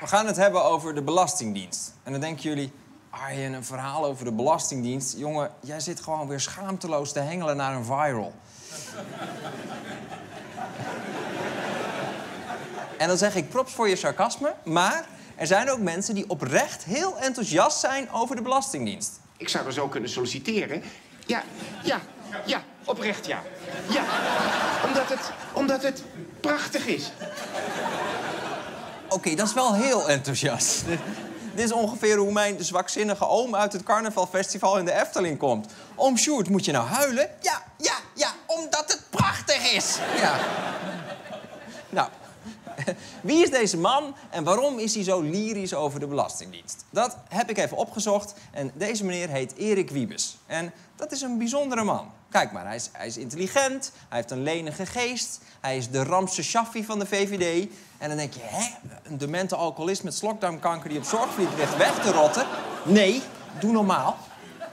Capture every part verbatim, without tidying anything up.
We gaan het hebben over de Belastingdienst. En dan denken jullie, Arjen, een verhaal over de Belastingdienst. Jongen, jij zit gewoon weer schaamteloos te hengelen naar een viral. En dan zeg ik props voor je sarcasme, maar er zijn ook mensen die oprecht heel enthousiast zijn over de Belastingdienst. Ik zou er zo kunnen solliciteren. Ja, ja, ja, oprecht ja. Ja, omdat het, omdat het prachtig is. Oké, okay, dat is wel heel enthousiast. Dit is ongeveer hoe mijn zwakzinnige oom uit het carnavalfestival in de Efteling komt. Oom Sjoerd, moet je nou huilen? Ja, ja, ja, omdat het prachtig is. Ja. Nou, wie is deze man en waarom is hij zo lyrisch over de Belastingdienst? Dat heb ik even opgezocht en deze meneer heet Erik Wiebes. En dat is een bijzondere man. Kijk maar, hij is, hij is intelligent, hij heeft een lenige geest... hij is de Ramses Shaffy van de V V D. En dan denk je, hè, een demente alcoholist met slokdarmkanker... die op zorgvliet ligt weg te rotten? Nee, doe normaal.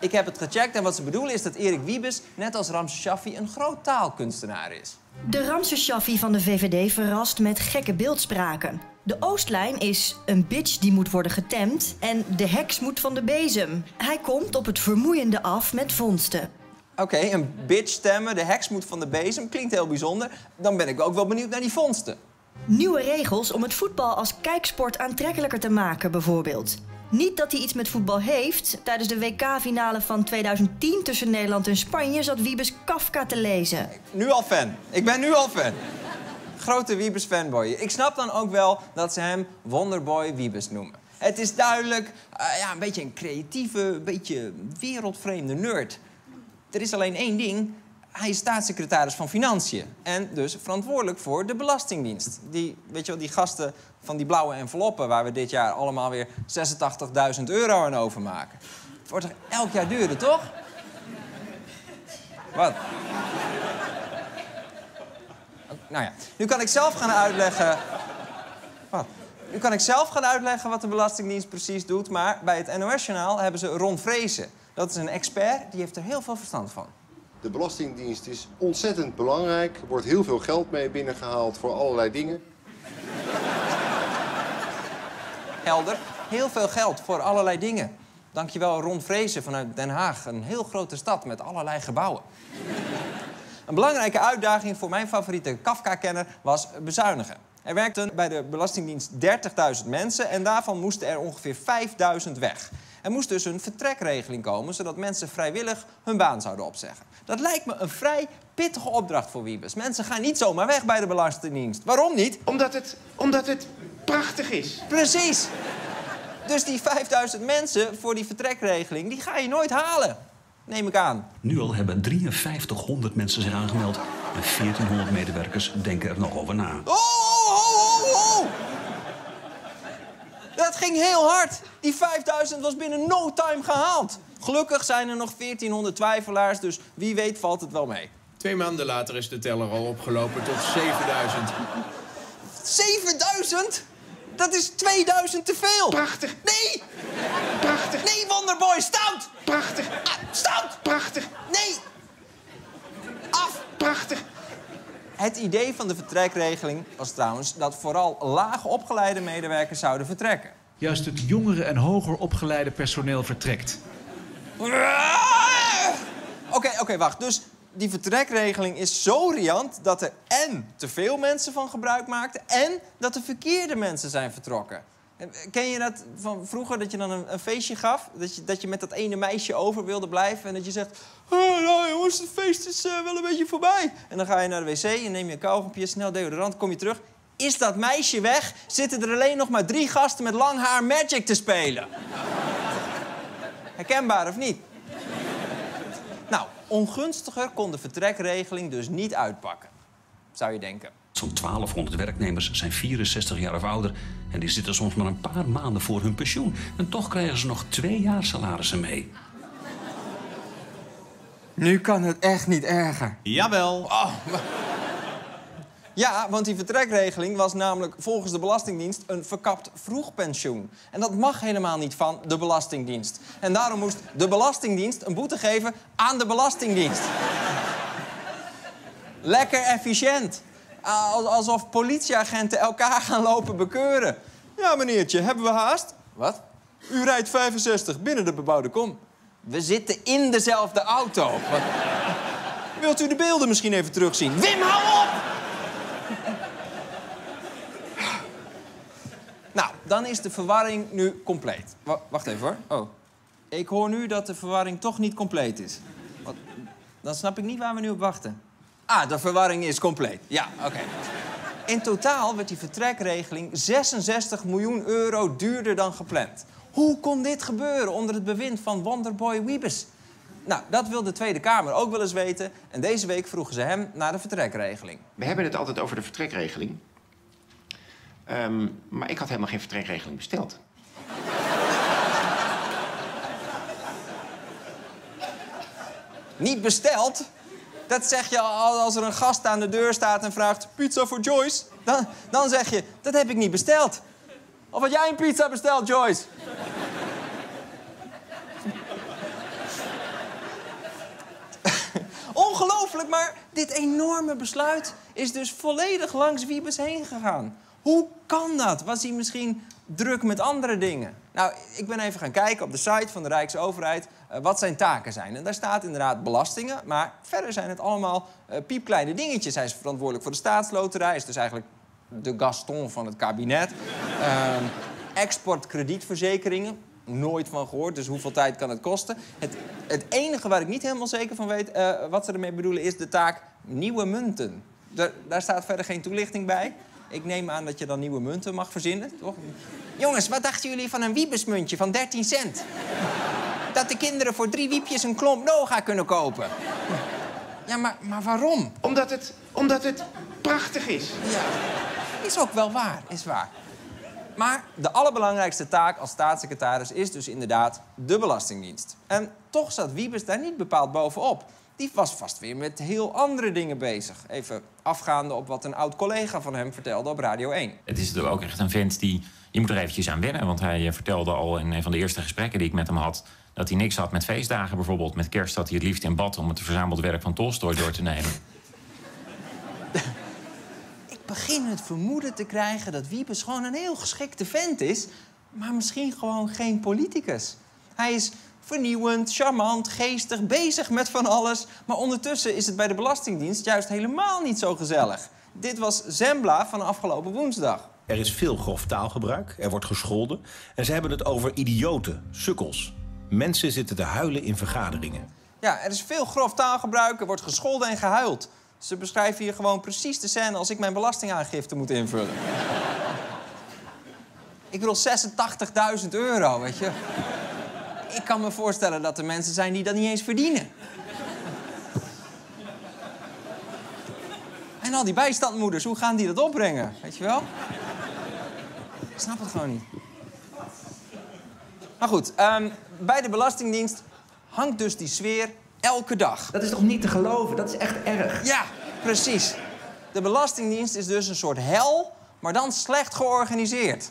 Ik heb het gecheckt en wat ze bedoelen is dat Erik Wiebes... net als Ramses Shaffy een groot taalkunstenaar is. De Ramses Shaffy van de V V D verrast met gekke beeldspraken. De Oostlijn is een bitch die moet worden getemd... en de heks moet van de bezem. Hij komt op het vermoeiende af met vondsten. Oké, okay, een bitch stemmen, de heks moet van de bezem, klinkt heel bijzonder. Dan ben ik ook wel benieuwd naar die vondsten. Nieuwe regels om het voetbal als kijksport aantrekkelijker te maken, bijvoorbeeld. Niet dat hij iets met voetbal heeft. Tijdens de W K-finale van tweeduizend tien tussen Nederland en Spanje zat Wiebes Kafka te lezen. Nu al fan. Ik ben nu al fan. Grote Wiebes-fanboy. Ik snap dan ook wel dat ze hem Wonderboy Wiebes noemen. Het is duidelijk uh, ja, een beetje een creatieve, een beetje wereldvreemde nerd. Er is alleen één ding. Hij is staatssecretaris van Financiën. En dus verantwoordelijk voor de Belastingdienst. Die, weet je wel, die gasten van die blauwe enveloppen... waar we dit jaar allemaal weer zesentachtigduizend euro aan overmaken. Het wordt elk jaar duurder, toch? Wat? Nou ja, nu kan ik zelf gaan uitleggen... Wat? Nu kan ik zelf gaan uitleggen wat de Belastingdienst precies doet... maar bij het N O S-journaal hebben ze Ron Vrezen. Dat is een expert, die heeft er heel veel verstand van. De Belastingdienst is ontzettend belangrijk. Er wordt heel veel geld mee binnengehaald voor allerlei dingen. Helder. Heel veel geld voor allerlei dingen. Dankjewel Ron Vrezen vanuit Den Haag. Een heel grote stad met allerlei gebouwen. Een belangrijke uitdaging voor mijn favoriete Kafka-kenner was bezuinigen. Er werkten bij de Belastingdienst dertigduizend mensen en daarvan moesten er ongeveer vijfduizend weg. Er moest dus een vertrekregeling komen, zodat mensen vrijwillig hun baan zouden opzeggen. Dat lijkt me een vrij pittige opdracht voor Wiebes. Mensen gaan niet zomaar weg bij de Belastingdienst. Waarom niet? Omdat het, omdat het prachtig is. Precies. Dus die vijfduizend mensen voor die vertrekregeling, die ga je nooit halen. Neem ik aan. Nu al hebben vijfduizend driehonderd mensen zich aangemeld. En veertienhonderd medewerkers denken er nog over na. Oh, oh, oh, oh. Dat ging heel hard. Die vijfduizend was binnen no time gehaald. Gelukkig zijn er nog veertienhonderd twijfelaars, dus wie weet valt het wel mee. Twee maanden later is de teller al opgelopen tot zevenduizend. zevenduizend? Dat is tweeduizend te veel. Prachtig. Nee! Prachtig. Nee, Wonderboy, stout! Prachtig. Ah, stout! Prachtig. Nee! Af! Prachtig. Het idee van de vertrekregeling was trouwens dat vooral laag opgeleide medewerkers zouden vertrekken. Juist het jongere en hoger opgeleide personeel vertrekt. Oké, oké, wacht. Dus die vertrekregeling is zo riant dat er én te veel mensen van gebruik maakten... én dat de verkeerde mensen zijn vertrokken. Ken je dat van vroeger, dat je dan een, een feestje gaf? Dat je, dat je met dat ene meisje over wilde blijven en dat je zegt... Oh, nou jongens, het feest is uh, wel een beetje voorbij. En dan ga je naar de wc en neem je een kauwgompje, snel deodorant, kom je terug. Is dat meisje weg, zitten er alleen nog maar drie gasten met lang haar Magic te spelen. Herkenbaar of niet? Nou, ongunstiger kon de vertrekregeling dus niet uitpakken, zou je denken. Zo'n twaalfhonderd werknemers zijn vierenzestig jaar of ouder... en die zitten soms maar een paar maanden voor hun pensioen. En toch krijgen ze nog twee jaar salarissen mee. Nu kan het echt niet erger. Jawel. Oh. Ja, want die vertrekregeling was namelijk volgens de Belastingdienst... een verkapt vroegpensioen. En dat mag helemaal niet van de Belastingdienst. En daarom moest de Belastingdienst een boete geven aan de Belastingdienst. Lekker efficiënt. Alsof politieagenten elkaar gaan lopen bekeuren. Ja, meneertje, hebben we haast? Wat? U rijdt vijfenzestig binnen de bebouwde kom. We zitten in dezelfde auto. Wat? Wilt u de beelden misschien even terugzien? Wim, hou op! Nou, dan is de verwarring nu compleet. W- wacht even hoor. Oh. Ik hoor nu dat de verwarring toch niet compleet is. Wat? Dan snap ik niet waar we nu op wachten. Ah, de verwarring is compleet. Ja, oké. Okay. In totaal werd die vertrekregeling zesenzestig miljoen euro duurder dan gepland. Hoe kon dit gebeuren onder het bewind van Wonderboy Wiebes? Nou, dat wil de Tweede Kamer ook wel eens weten. En deze week vroegen ze hem naar de vertrekregeling. We hebben het altijd over de vertrekregeling. Um, maar ik had helemaal geen vertrekregeling besteld. Niet besteld? Dat zeg je als er een gast aan de deur staat en vraagt pizza voor Joyce. Dan, dan zeg je, dat heb ik niet besteld. Of had jij een pizza besteld, Joyce? Ongelooflijk, maar dit enorme besluit is dus volledig langs Wiebes heen gegaan. Hoe kan dat? Was hij misschien druk met andere dingen? Nou, ik ben even gaan kijken op de site van de Rijksoverheid uh, wat zijn taken zijn. En daar staat inderdaad belastingen, maar verder zijn het allemaal uh, piepkleine dingetjes. Hij is verantwoordelijk voor de staatsloterij, is dus eigenlijk de Gaston van het kabinet. Uh, exportkredietverzekeringen, nooit van gehoord, dus hoeveel tijd kan het kosten? Het, het enige waar ik niet helemaal zeker van weet uh, wat ze ermee bedoelen is de taak nieuwe munten. Daar, daar staat verder geen toelichting bij. Ik neem aan dat je dan nieuwe munten mag verzinnen, toch? Jongens, wat dachten jullie van een wiebesmuntje van dertien cent? Dat de kinderen voor drie wiepjes een klomp Noach kunnen kopen. Ja, maar, maar waarom? Omdat het, omdat het prachtig is. Ja, is ook wel waar, is waar. Maar de allerbelangrijkste taak als staatssecretaris is dus inderdaad de Belastingdienst. En toch zat Wiebes daar niet bepaald bovenop. Die was vast weer met heel andere dingen bezig. Even afgaande op wat een oud-collega van hem vertelde op Radio één. Het is natuurlijk ook echt een vent die... Je moet er eventjes aan wennen, want hij vertelde al in een van de eerste gesprekken die ik met hem had... dat hij niks had met feestdagen bijvoorbeeld. Met kerst zat hij het liefst in bad om het verzameld werk van Tolstoy door te nemen. Ik begin het vermoeden te krijgen dat Wiebes gewoon een heel geschikte vent is... maar misschien gewoon geen politicus. Hij is... vernieuwend, charmant, geestig, bezig met van alles. Maar ondertussen is het bij de Belastingdienst juist helemaal niet zo gezellig. Dit was Zembla van afgelopen woensdag. Er is veel grof taalgebruik, er wordt gescholden... en ze hebben het over idioten, sukkels. Mensen zitten te huilen in vergaderingen. Ja, er is veel grof taalgebruik, er wordt gescholden en gehuild. Ze beschrijven hier gewoon precies de scène als ik mijn belastingaangifte moet invullen. Ik wil zesentachtigduizend euro, weet je. Ik kan me voorstellen dat er mensen zijn die dat niet eens verdienen. En al die bijstandmoeders, hoe gaan die dat opbrengen? Weet je wel? Ik snap het gewoon niet. Maar goed, um, bij de Belastingdienst hangt dus die sfeer elke dag. Dat is toch niet te geloven? Dat is echt erg. Ja, precies. De Belastingdienst is dus een soort hel, maar dan slecht georganiseerd.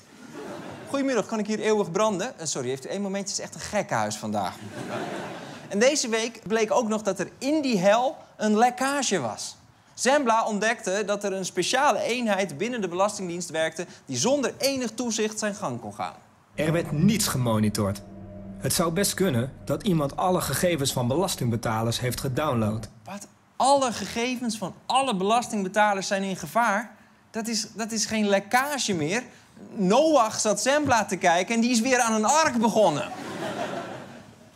Goedemiddag, kan ik hier eeuwig branden? Uh, sorry, heeft u één momentje, het is echt een gekkenhuis vandaag. En deze week bleek ook nog dat er in die hel een lekkage was. Zembla ontdekte dat er een speciale eenheid binnen de Belastingdienst werkte... die zonder enig toezicht zijn gang kon gaan. Er werd niets gemonitord. Het zou best kunnen dat iemand alle gegevens van belastingbetalers heeft gedownload. Wat? Alle gegevens van alle belastingbetalers zijn in gevaar? Dat is, dat is geen lekkage meer... Noach zat Zembla te kijken en die is weer aan een ark begonnen.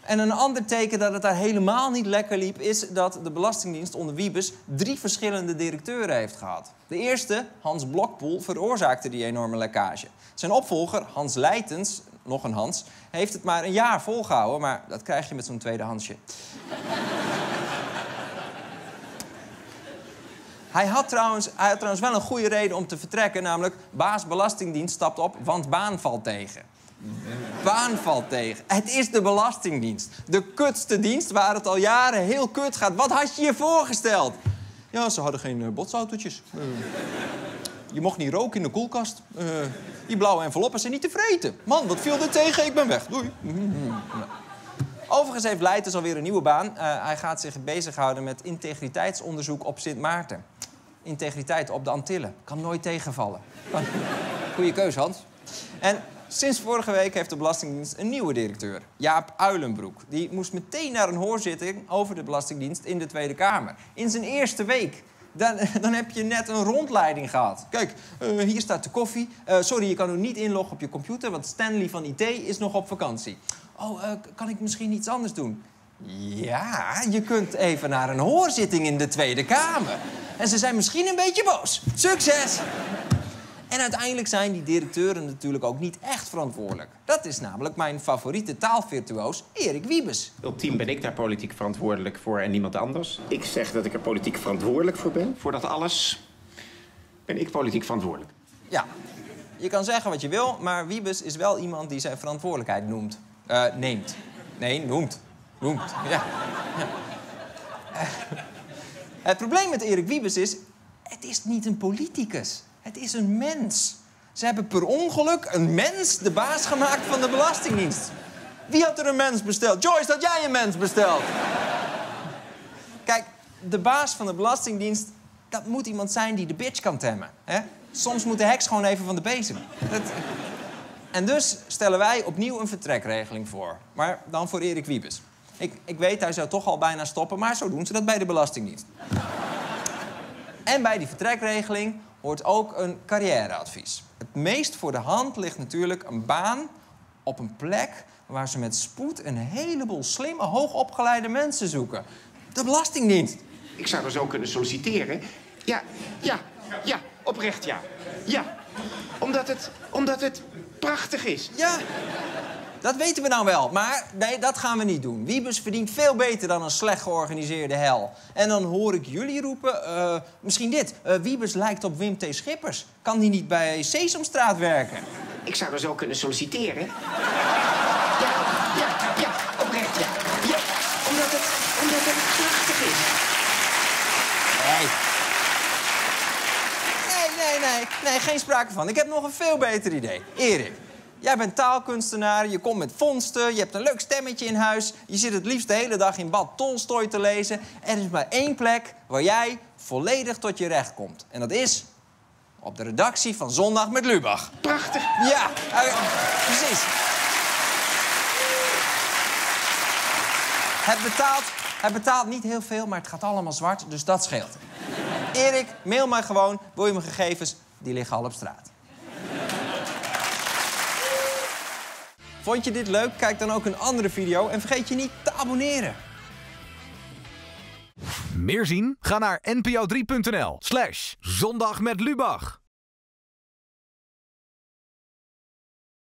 En een ander teken dat het daar helemaal niet lekker liep... is dat de Belastingdienst onder Wiebes drie verschillende directeuren heeft gehad. De eerste, Hans Blokpoel, veroorzaakte die enorme lekkage. Zijn opvolger, Hans Leitens, nog een Hans, heeft het maar een jaar volgehouden... maar dat krijg je met zo'n tweede Hansje. Hij had, trouwens, hij had trouwens wel een goede reden om te vertrekken, namelijk... baas Belastingdienst stapt op, want baan valt tegen. Baan valt tegen. Het is de Belastingdienst. De kutste dienst waar het al jaren heel kut gaat. Wat had je je voorgesteld? Ja, ze hadden geen uh, botsautootjes. Uh, je mocht niet roken in de koelkast. Uh, die blauwe enveloppen zijn niet te vreten. Man, wat viel er tegen? Ik ben weg. Doei. Mm-hmm. Overigens heeft Leitens alweer een nieuwe baan. Uh, hij gaat zich bezighouden met integriteitsonderzoek op Sint Maarten. Integriteit op de Antillen. Kan nooit tegenvallen. Goeie keus, Hans. En sinds vorige week heeft de Belastingdienst een nieuwe directeur, Jaap Uilenbroek. Die moest meteen naar een hoorzitting over de Belastingdienst in de Tweede Kamer. In zijn eerste week. Dan, dan heb je net een rondleiding gehad. Kijk, uh, hier staat de koffie. Uh, sorry, je kan nu niet inloggen op je computer, want Stanley van I T is nog op vakantie. Oh, uh, kan ik misschien iets anders doen? Ja, je kunt even naar een hoorzitting in de Tweede Kamer. En ze zijn misschien een beetje boos. Succes! En uiteindelijk zijn die directeuren natuurlijk ook niet echt verantwoordelijk. Dat is namelijk mijn favoriete taalvirtuoos, Erik Wiebes. Ultiem ben ik daar politiek verantwoordelijk voor en niemand anders. Ik zeg dat ik er politiek verantwoordelijk voor ben. Voor dat alles ben ik politiek verantwoordelijk. Ja, je kan zeggen wat je wil, maar Wiebes is wel iemand die zijn verantwoordelijkheid noemt. Uh, neemt. Nee, noemt. Noemt, ja. ja. Uh, het probleem met Erik Wiebes is, het is niet een politicus. Het is een mens. Ze hebben per ongeluk een mens de baas gemaakt van de Belastingdienst. Wie had er een mens besteld? Joyce, had jij een mens besteld? Kijk, de baas van de Belastingdienst, dat moet iemand zijn die de bitch kan temmen. Hè? Soms moet de heks gewoon even van de bezem. Dat... En dus stellen wij opnieuw een vertrekregeling voor. Maar dan voor Erik Wiebes. Ik, ik weet, hij zou toch al bijna stoppen, maar zo doen ze dat bij de Belastingdienst. En bij die vertrekregeling hoort ook een carrièreadvies. Het meest voor de hand ligt natuurlijk een baan op een plek waar ze met spoed een heleboel slimme, hoogopgeleide mensen zoeken. De Belastingdienst. Ik zou er zo kunnen solliciteren. Ja, ja, ja, oprecht ja. Ja, omdat het, omdat het prachtig is. Ja, dat weten we nou wel, maar nee, dat gaan we niet doen. Wiebes verdient veel beter dan een slecht georganiseerde hel. En dan hoor ik jullie roepen, uh, misschien dit. Uh, Wiebes lijkt op Wim T. Schippers. Kan die niet bij Sesamstraat werken? Ik zou er zo kunnen solliciteren. Ja, ja, ja, oprecht, ja. Ja, omdat het, omdat het prachtig is. Nee. Nee, nee, nee, nee, geen sprake van. Ik heb nog een veel beter idee. Erik. Jij bent taalkunstenaar, je komt met vondsten, je hebt een leuk stemmetje in huis... je zit het liefst de hele dag in bad Tolstoy te lezen... er is maar één plek waar jij volledig tot je recht komt. En dat is op de redactie van Zondag met Lubach. Prachtig! Ja, uh, precies. Het betaalt, het betaalt niet heel veel, maar het gaat allemaal zwart, dus dat scheelt. Erik, mail mij gewoon, wil je mijn gegevens? Die liggen al op straat. Vond je dit leuk? Kijk dan ook een andere video en vergeet je niet te abonneren. Meer zien? Ga naar n p o drie punt n l slash zondag met Lubach.